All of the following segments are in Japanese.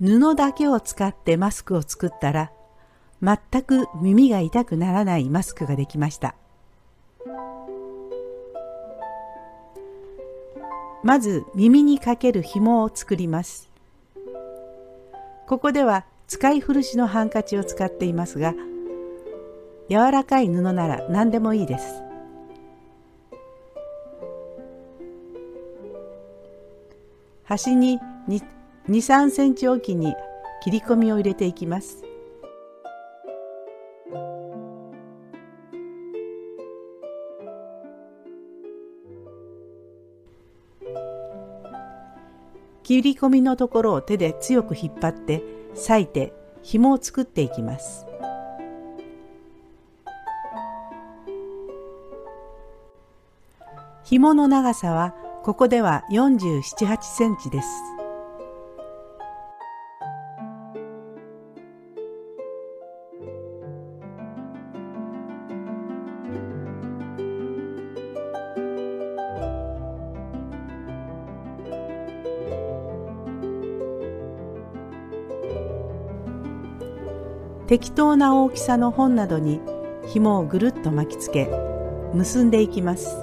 布だけを使ってマスクを作ったら、全く耳が痛くならないマスクができました。まず耳にかける紐を作ります。ここでは使い古しのハンカチを使っていますが、柔らかい布なら何でもいいです。端に2、3センチおきに切り込みを入れていきます。切り込みのところを手で強く引っ張って裂いて紐を作っていきます。紐の長さはここでは47、8センチです。適当な大きさの本などに紐をぐるっと巻きつけ結んでいきます。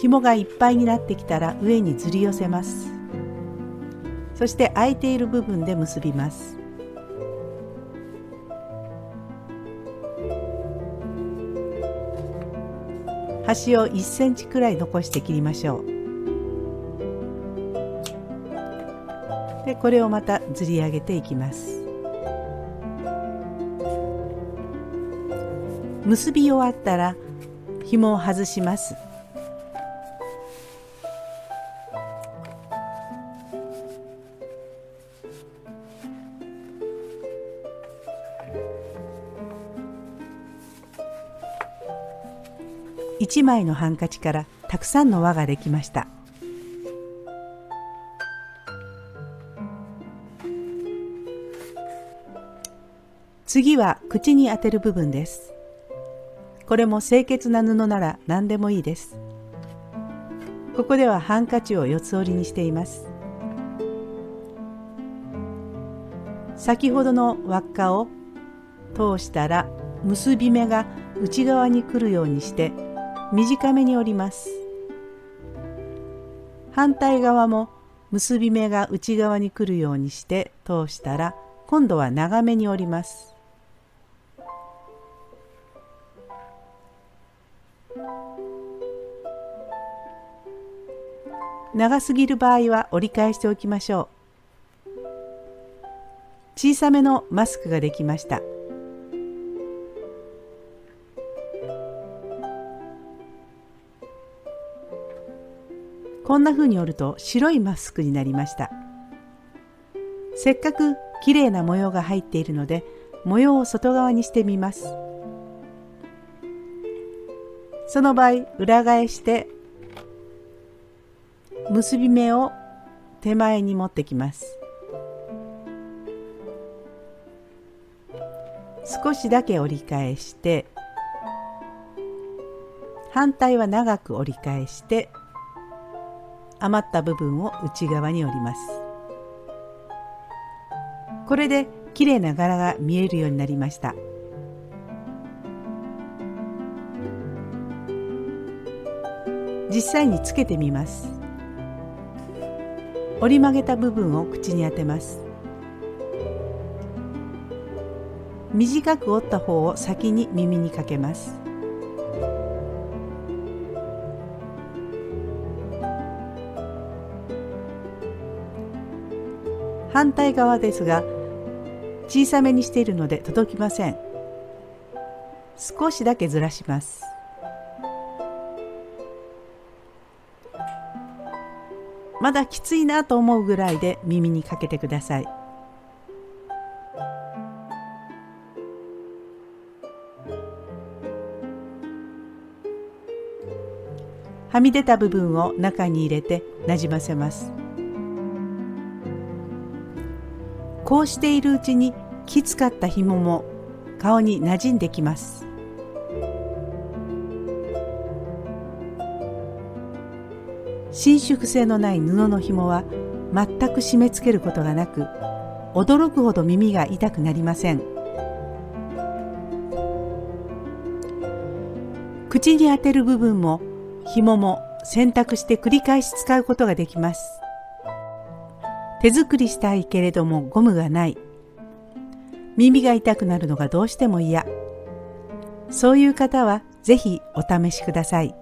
紐がいっぱいになってきたら上にずり寄せます。そして空いている部分で結びます。端を1センチくらい残して切りましょう。で、これをまたずり上げていきます。結び終わったら紐を外します。1枚のハンカチからたくさんの輪ができました。次は口に当てる部分です。これも清潔な布なら何でもいいです。ここではハンカチを四つ折りにしています。先ほどの輪っかを通したら結び目が内側にくるようにして短めに折ります。反対側も結び目が内側にくるようにして通したら今度は長めに折ります。長すぎる場合は折り返しておきましょう。小さめのマスクができました。こんな風に折ると白いマスクになりました。せっかくきれいな模様が入っているので、模様を外側にしてみます。その場合、裏返して結び目を手前に持ってきます。少しだけ折り返して、反対は長く折り返して、余った部分を内側に折ります。これで綺麗な柄が見えるようになりました。実際につけてみます。折り曲げた部分を口に当てます。短く折った方を先に耳にかけます。反対側ですが、小さめにしているので届きません。少しだけずらします。まだきついなと思うぐらいで耳にかけてください。はみ出た部分を中に入れてなじませます。こうしているうちにきつかった紐も顔になじんできます。伸縮性のない布の紐は全く締め付けることがなく、驚くほど耳が痛くなりません。口に当てる部分も紐も選択して繰り返し使うことができます。手作りしたいけれどもゴムがない、耳が痛くなるのがどうしても嫌、そういう方はぜひお試しください。